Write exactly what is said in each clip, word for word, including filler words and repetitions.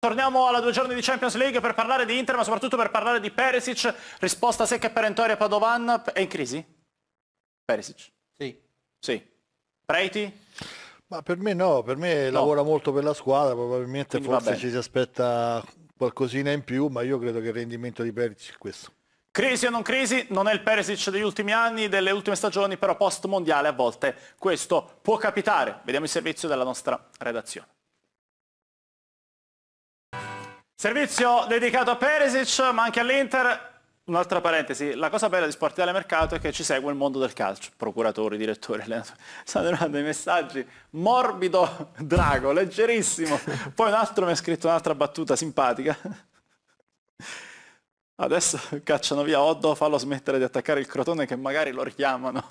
Torniamo alla due giorni di Champions League per parlare di Inter, ma soprattutto per parlare di Perisic. Risposta secca e perentoria a Padovan. È in crisi? Perisic? Sì. Sì. Preiti? Ma per me no, per me no. Lavora molto per la squadra, probabilmente. Quindi forse ci si aspetta qualcosina in più, ma io credo che il rendimento di Perisic è questo. Crisi o non crisi, non è il Perisic degli ultimi anni, delle ultime stagioni, però post mondiale a volte questo può capitare. Vediamo il servizio della nostra redazione. Servizio dedicato a Perisic, ma anche all'Inter. Un'altra parentesi, la cosa bella di Sportitalia Mercato è che ci segue il mondo del calcio. Procuratori, direttori, allenatori. Stanno arrivando i messaggi. Morbido Drago, leggerissimo. Poi un altro mi ha scritto un'altra battuta simpatica. Adesso cacciano via Oddo, fallo smettere di attaccare il Crotone che magari lo richiamano.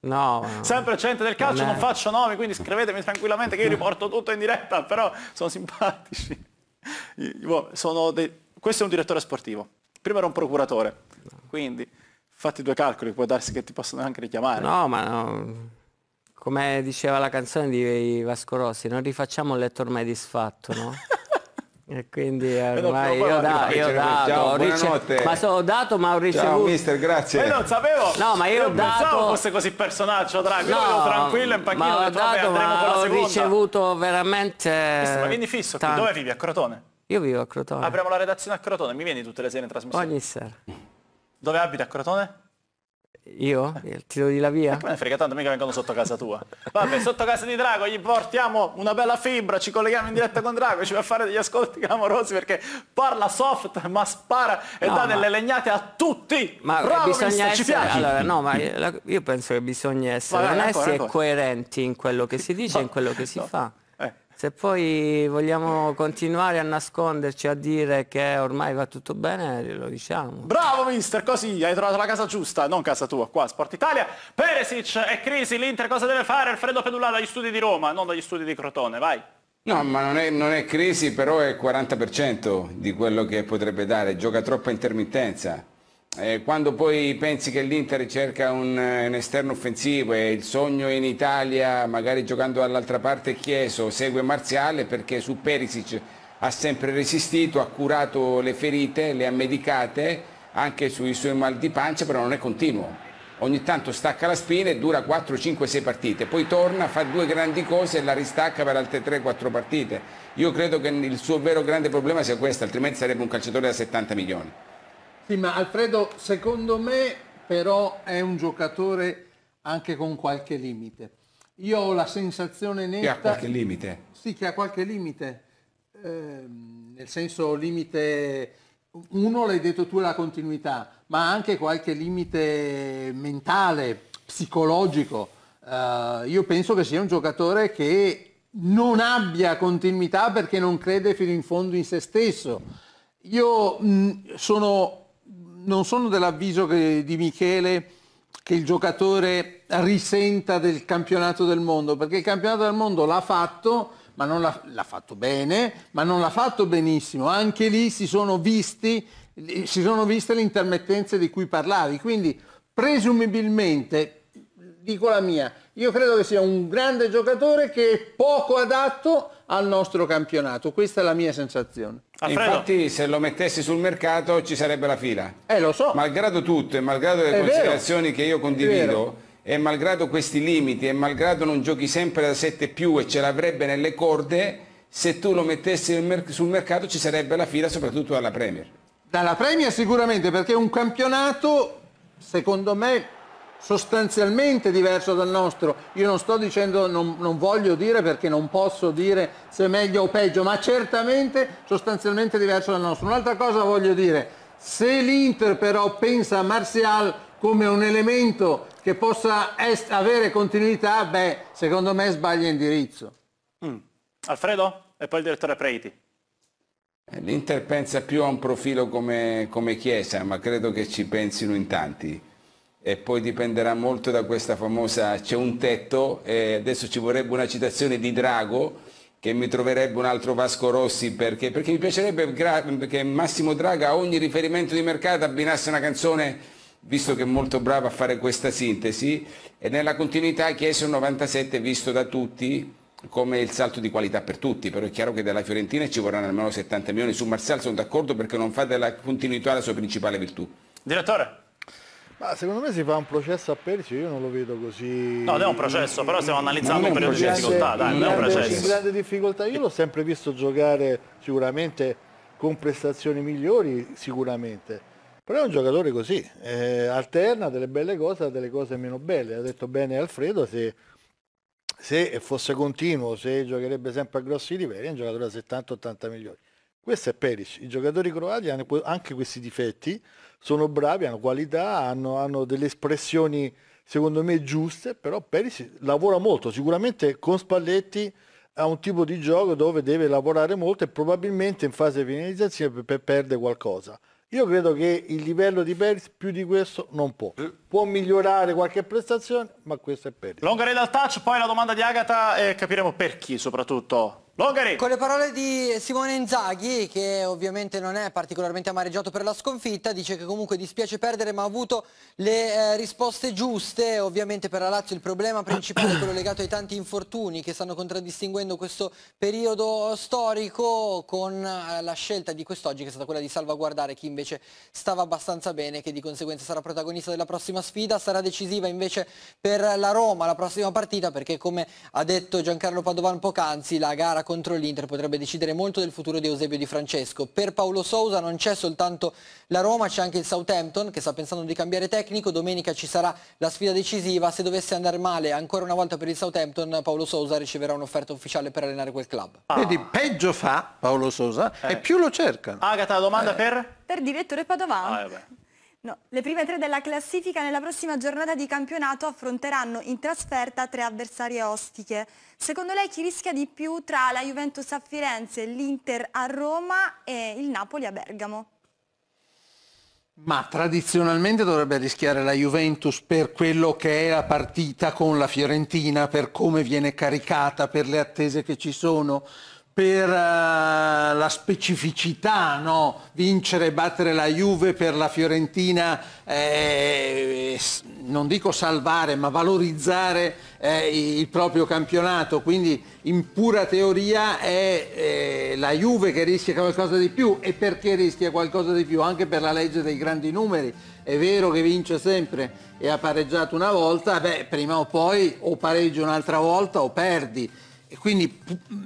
No, sempre gente del calcio, non, non faccio nomi, quindi scrivetemi tranquillamente che io riporto tutto in diretta, però sono simpatici. Sono dei... Questo è un direttore sportivo, prima era un procuratore, quindi fatti due calcoli, può darsi che ti possono anche richiamare. No, ma no. Come diceva la canzone di Vasco Rossi, non rifacciamo un letto ormai disfatto, no? E quindi ormai io ho dato, ma so, ho dato ma ho ricevuto. Ciao mister, grazie. Io non sapevo, no, ma io, io ho dato... pensavo fosse così personaggio, Drago, no, io tranquillo in panchina, ma ho, ho detto, dato, ma ho ricevuto veramente... Mister, ma vieni fisso qui, dove vivi? A Crotone? Io vivo a Crotone. Apriamo la redazione a Crotone, mi vieni tutte le sere in trasmissione? Ogni sera. Dove abiti a Crotone? Io? Ti do di la via? Ma ne frega tanto, mica vengono sotto casa tua. Vabbè, sotto casa di Drago gli portiamo una bella fibra, ci colleghiamo in diretta con Drago, ci va a fare degli ascolti clamorosi perché parla soft ma spara e no, dà ma... delle legnate a tutti. Ma bravo, bisogna mister, essere... ci piace. Allora, no, ma io penso che bisogna essere Vabbè, onesti ancora, ancora. e coerenti in quello che si dice e no, in quello che si no. fa. Eh. Se poi vogliamo continuare a nasconderci, a dire che ormai va tutto bene, lo diciamo. Bravo mister, così hai trovato la casa giusta, non casa tua, qua Sportitalia. Perisic è crisi, l'Inter cosa deve fare? Alfredo Pedullà dagli studi di Roma, non dagli studi di Crotone, vai. No, ma non è, non è crisi, però è il quaranta per cento di quello che potrebbe dare, gioca troppa intermittenza. Eh, quando poi pensi che l'Inter cerca un, un esterno offensivo e il sogno in Italia, magari giocando dall'altra parte Chiesa, segue Marziale, perché su Perisic ha sempre resistito, ha curato le ferite, le ha medicate, anche sui suoi mal di pancia, però non è continuo. Ogni tanto stacca la spina e dura quattro, cinque, sei partite, poi torna, fa due grandi cose e la ristacca per altre tre, quattro partite. Io credo che il suo vero grande problema sia questo, altrimenti sarebbe un calciatore da settanta milioni. Sì, ma Alfredo, secondo me però è un giocatore anche con qualche limite. Io ho la sensazione netta... Che ha qualche limite? Sì, che ha qualche limite. Eh, nel senso limite... Uno l'hai detto tu, la continuità, ma anche qualche limite mentale, psicologico. Eh, io penso che sia un giocatore che non abbia continuità perché non crede fino in fondo in se stesso. Io mh, sono... Non sono dell'avviso di Michele che il giocatore risenta del campionato del mondo, perché il campionato del mondo l'ha fatto, ma non l'ha fatto bene, ma non l'ha fatto benissimo. Anche lì si sono, visti, si sono viste le intermittenze di cui parlavi. Quindi presumibilmente, dico la mia, io credo che sia un grande giocatore che è poco adatto al nostro campionato. Questa è la mia sensazione. Alfredo. Infatti se lo mettessi sul mercato ci sarebbe la fila. Eh, lo so. Malgrado tutto e malgrado le è considerazioni vero. che io condivido e malgrado questi limiti e malgrado non giochi sempre da sette più e ce l'avrebbe nelle corde, se tu lo mettessi sul mercato ci sarebbe la fila soprattutto dalla Premier. Dalla Premier sicuramente, perché è un campionato secondo me sostanzialmente diverso dal nostro. Io non sto dicendo, non, non voglio dire perché non posso dire se è meglio o peggio, ma certamente sostanzialmente diverso dal nostro. Un'altra cosa voglio dire, se l'Inter però pensa a Martial come un elemento che possa avere continuità, beh, secondo me sbaglia indirizzo. Mm. Alfredo? E poi il direttore Preiti. L'Inter pensa più a un profilo come, come Chiesa, ma credo che ci pensino in tanti. E poi dipenderà molto da questa famosa c'è un tetto, e adesso ci vorrebbe una citazione di Drago che mi troverebbe un altro Vasco Rossi, perché, perché mi piacerebbe che Massimo Drago a ogni riferimento di mercato abbinasse una canzone, visto che è molto bravo a fare questa sintesi, e nella continuità Chiesa un novantasette visto da tutti come il salto di qualità per tutti, però è chiaro che dalla Fiorentina ci vorranno almeno settanta milioni. Su Marziale sono d'accordo, perché non fa della continuità la sua principale virtù. Direttore? Ma secondo me si fa un processo a Perisic, io non lo vedo così. No, non è un processo, però stiamo analizzando un periodo di difficoltà, dai, non è un processo. In grande difficoltà, io l'ho sempre visto giocare sicuramente con prestazioni migliori, sicuramente, però è un giocatore così, eh, alterna delle belle cose a delle cose meno belle. Ha detto bene Alfredo, se, se fosse continuo, se giocherebbe sempre a grossi livelli, è un giocatore da settanta ottanta milioni. Questo è Perisic. I giocatori croati hanno anche questi difetti, sono bravi, hanno qualità, hanno, hanno delle espressioni secondo me giuste, però Perisic lavora molto, sicuramente con Spalletti ha un tipo di gioco dove deve lavorare molto e probabilmente in fase di finalizzazione perde qualcosa. Io credo che il livello di Perisic più di questo non può, può migliorare qualche prestazione, ma questo è Perisic. Longare dal touch, poi la domanda di Agata e capiremo per chi soprattutto. Longari. Con le parole di Simone Inzaghi, che ovviamente non è particolarmente amareggiato per la sconfitta, dice che comunque dispiace perdere ma ha avuto le eh, risposte giuste. Ovviamente per la Lazio il problema principale è quello legato ai tanti infortuni che stanno contraddistinguendo questo periodo storico, con eh, la scelta di quest'oggi che è stata quella di salvaguardare chi invece stava abbastanza bene, che di conseguenza sarà protagonista della prossima sfida. Sarà decisiva invece per la Roma la prossima partita, perché come ha detto Giancarlo Padovan poc'anzi, la gara contro l'Inter potrebbe decidere molto del futuro di Eusebio Di Francesco. Per Paolo Sousa non c'è soltanto la Roma, c'è anche il Southampton che sta pensando di cambiare tecnico. Domenica ci sarà la sfida decisiva. Se dovesse andare male ancora una volta per il Southampton, Paolo Sousa riceverà un'offerta ufficiale per allenare quel club. Ah. Quindi peggio fa Paolo Sousa eh. e più lo cercano. Agata, la domanda eh. per? Per direttore Padovan. Ah, no, le prime tre della classifica nella prossima giornata di campionato affronteranno in trasferta tre avversarie ostiche. Secondo lei chi rischia di più tra la Juventus a Firenze, l'Inter a Roma e il Napoli a Bergamo? Ma tradizionalmente dovrebbe rischiare la Juventus per quello che è la partita con la Fiorentina, per come viene caricata, per le attese che ci sono, per uh, la specificità, no? Vincere e battere la Juve per la Fiorentina, eh, non dico salvare, ma valorizzare eh, il proprio campionato. Quindi in pura teoria è eh, la Juve che rischia qualcosa di più. E perché rischia qualcosa di più? Anche per la legge dei grandi numeri. È vero che vince sempre e ha pareggiato una volta, beh, prima o poi o pareggi un'altra volta o perdi. E quindi...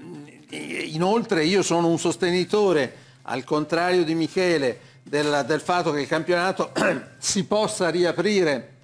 Inoltre io sono un sostenitore, al contrario di Michele, del, del fatto che il campionato si possa riaprire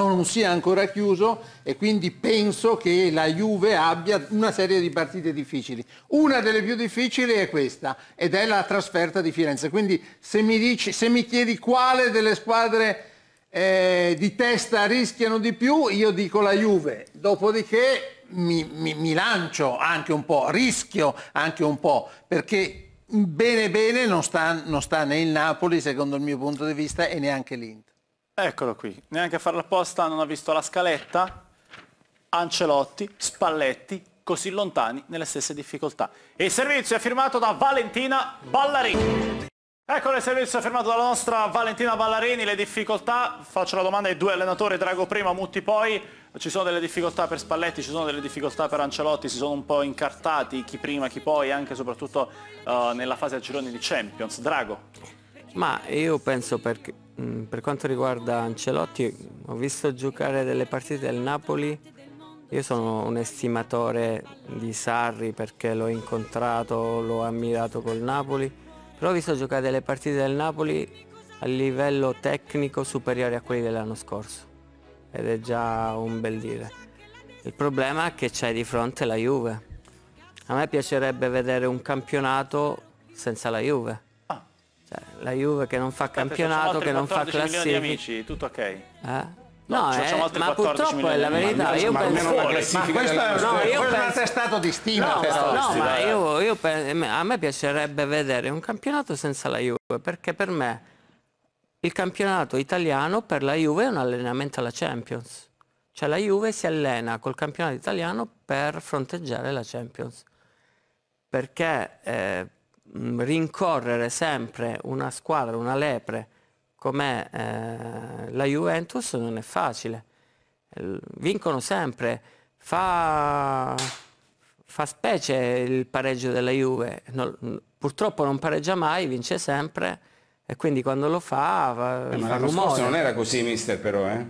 o non sia ancora chiuso, e quindi penso che la Juve abbia una serie di partite difficili. Una delle più difficili è questa, ed è la trasferta di Firenze. Quindi se mi, dici, se mi chiedi quale delle squadre eh, di testa rischiano di più, io dico la Juve, dopodiché... Mi, mi, mi lancio anche un po', rischio anche un po', perché bene bene non sta, non sta né il Napoli, secondo il mio punto di vista, e neanche l'Inter. Eccolo qui, neanche a farla apposta, non ha visto la scaletta. Ancelotti, Spalletti, così lontani nelle stesse difficoltà. Il servizio è firmato da Valentina Ballarini. Ecco il servizio firmato dalla nostra Valentina Ballarini. Le difficoltà, faccio la domanda ai due allenatori, Drago prima, Mutti poi. Ci sono delle difficoltà per Spalletti, ci sono delle difficoltà per Ancelotti, si sono un po' incartati chi prima chi poi, anche e soprattutto uh, nella fase a gironi di Champions. Drago? Ma io penso, per, per quanto riguarda Ancelotti, ho visto giocare delle partite del Napoli, io sono un estimatore di Sarri perché l'ho incontrato, l'ho ammirato col Napoli. Però ho visto giocare delle partite del Napoli a livello tecnico superiore a quelli dell'anno scorso, ed è già un bel dire. Il problema è che c'è di fronte la Juve. A me piacerebbe vedere un campionato senza la Juve. Ah. Cioè, la Juve che non fa campionato, che non fa classifica. Di amici, tutto ok. Eh? No, no, eh, ma purtroppo è la verità. Ma io penso che questo è stato di stima. No, ma io, io penso, a me piacerebbe vedere un campionato senza la Juve, perché per me il campionato italiano per la Juve è un allenamento alla Champions. Cioè la Juve si allena col campionato italiano per fronteggiare la Champions. Perché eh, rincorrere sempre una squadra, una lepre come eh, la Juventus non è facile. Vincono sempre, fa, Fa specie il pareggio della Juve, non, purtroppo non pareggia mai, vince sempre e quindi quando lo fa fa, eh, ma l'anno scorso non era così, mister, però eh,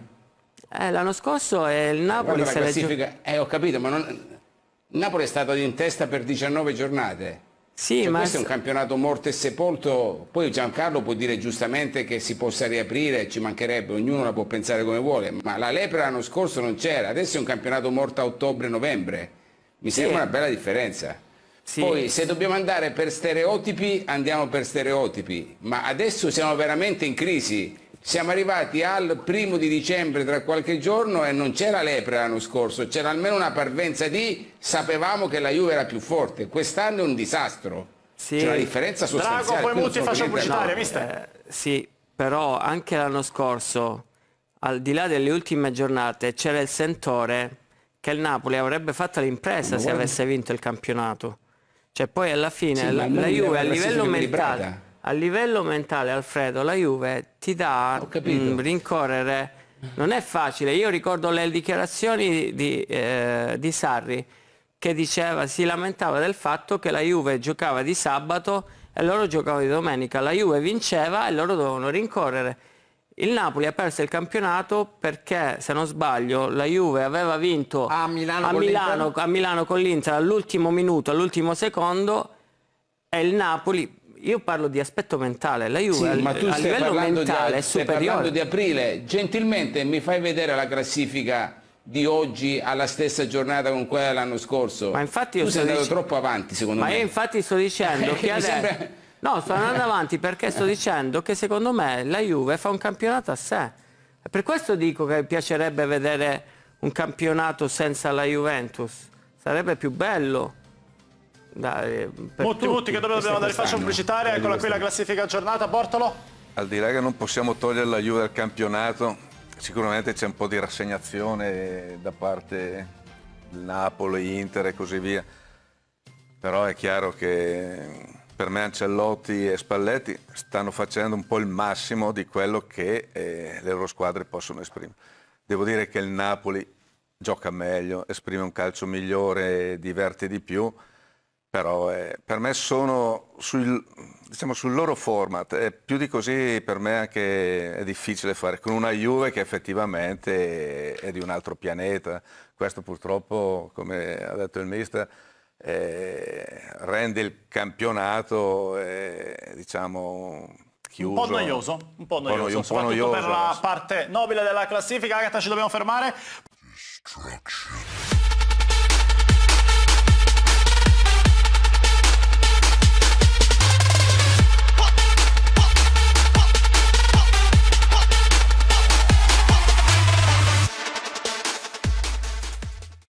eh l'anno scorso è il Napoli, eh, se la classifica... eh ho capito, ma non... Napoli è stato in testa per diciannove giornate. Sì, cioè, ma questo è un campionato morto e sepolto. Poi Giancarlo può dire giustamente che si possa riaprire, ci mancherebbe, ognuno la può pensare come vuole, ma la lepre l'anno scorso non c'era, adesso è un campionato morto a ottobre-novembre, mi sì. sembra una bella differenza. Sì. Poi se dobbiamo andare per stereotipi andiamo per stereotipi, ma adesso siamo veramente in crisi, siamo arrivati al primo di dicembre tra qualche giorno e non c'era lepre l'anno scorso, c'era almeno una parvenza di sapevamo che la Juve era più forte, quest'anno è un disastro. Sì. C'è una differenza sostanziale. Drago, poi molti faccio pubblicitaria, no, mister. Eh, sì, però anche l'anno scorso, al di là delle ultime giornate, c'era il sentore che il Napoli avrebbe fatto l'impresa se avesse vinto il campionato. Cioè poi alla fine sì, la, la Juve a livello mentale, a livello mentale, Alfredo, la Juve ti dà mh, rincorrere. Non è facile. Io ricordo le dichiarazioni di, eh, di Sarri che diceva, si lamentava del fatto che la Juve giocava di sabato e loro giocavano di domenica. La Juve vinceva e loro dovevano rincorrere. Il Napoli ha perso il campionato perché, se non sbaglio, la Juve aveva vinto a Milano con l'Inter all'ultimo minuto, all'ultimo secondo, e il Napoli, io parlo di aspetto mentale, la Juve sì, al, ma tu a livello mentale di, è superiore. Stai parlando di aprile, gentilmente mi fai vedere la classifica di oggi alla stessa giornata con quella dell'anno scorso? Ma infatti io tu sei andato dic... troppo avanti, secondo ma me. Ma io infatti sto dicendo che adesso... sembra... No, sto andando avanti perché sto dicendo che secondo me la Juve fa un campionato a sé. Per questo dico che mi piacerebbe vedere un campionato senza la Juventus. Sarebbe più bello. Dai, molti voti che dobbiamo dare, quest'anno. Faccia pubblicitaria, eccola qui la classifica aggiornata, Bortolo. Al di là che non possiamo togliere la Juve dal campionato, sicuramente c'è un po' di rassegnazione da parte del Napoli, Inter e così via. Però è chiaro che... per me Ancelotti e Spalletti stanno facendo un po' il massimo di quello che eh, le loro squadre possono esprimere. Devo dire che il Napoli gioca meglio, esprime un calcio migliore, diverte di più, però eh, per me sono sul, diciamo, sul loro format, eh, più di così per me anche è difficile fare, con una Juve che effettivamente è, è di un altro pianeta. Questo purtroppo, come ha detto il mister, Eh, rende il campionato eh, diciamo chiuso, un po' noioso, un po' noioso, un po noioso soprattutto noioso, per la parte nobile della classifica. Agatha, ci dobbiamo fermare.